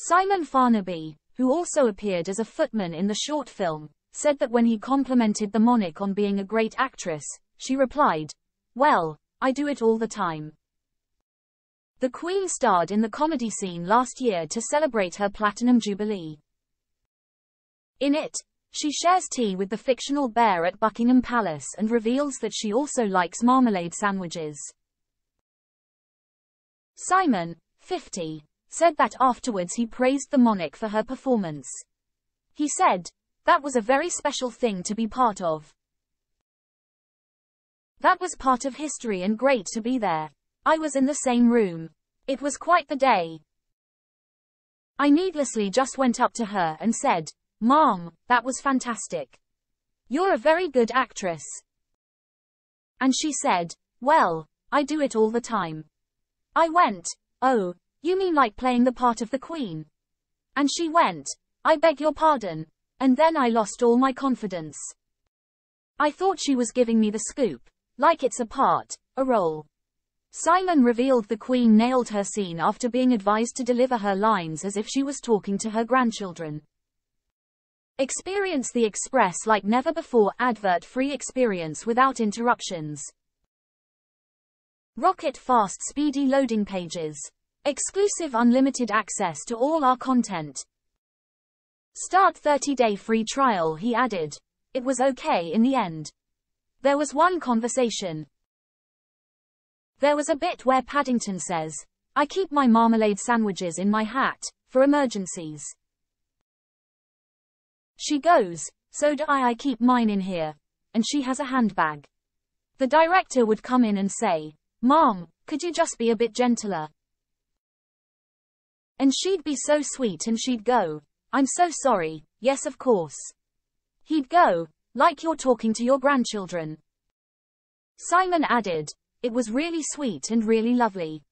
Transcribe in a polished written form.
Simon Farnaby, who also appeared as a footman in the short film, said that when he complimented the monarch on being a great actress, she replied, "Well, I do it all the time." The Queen starred in the comedy scene last year to celebrate her Platinum Jubilee. In it, she shares tea with the fictional bear at Buckingham Palace and reveals that she also likes marmalade sandwiches. Simon, 50, said that afterwards he praised the monarch for her performance. He said, "That was a very special thing to be part of. That was part of history and great to be there. I was in the same room. It was quite the day. I needlessly just went up to her and said, 'Mom, that was fantastic. You're a very good actress.' And she said, 'Well, I do it all the time.' I went, 'Oh, you mean like playing the part of the Queen?' And she went, 'I beg your pardon.' And then I lost all my confidence. I thought she was giving me the scoop, like it's a part, a role." Simon revealed the Queen nailed her scene after being advised to deliver her lines as if she was talking to her grandchildren. Experience the Express like never before advert-free experience without interruptions. Rocket fast speedy loading pages. Exclusive unlimited access to all our content. Start 30-day free trial. He added, "It was okay in the end. There was one conversation. There was a bit where Paddington says, 'I keep my marmalade sandwiches in my hat, for emergencies.' She goes, 'So do I keep mine in here.' And she has a handbag. The director would come in and say, 'Mom, could you just be a bit gentler?' And she'd be so sweet and she'd go, 'I'm so sorry, yes of course.' He'd go, 'Like you're talking to your grandchildren.'" Simon added, "It was really sweet and really lovely.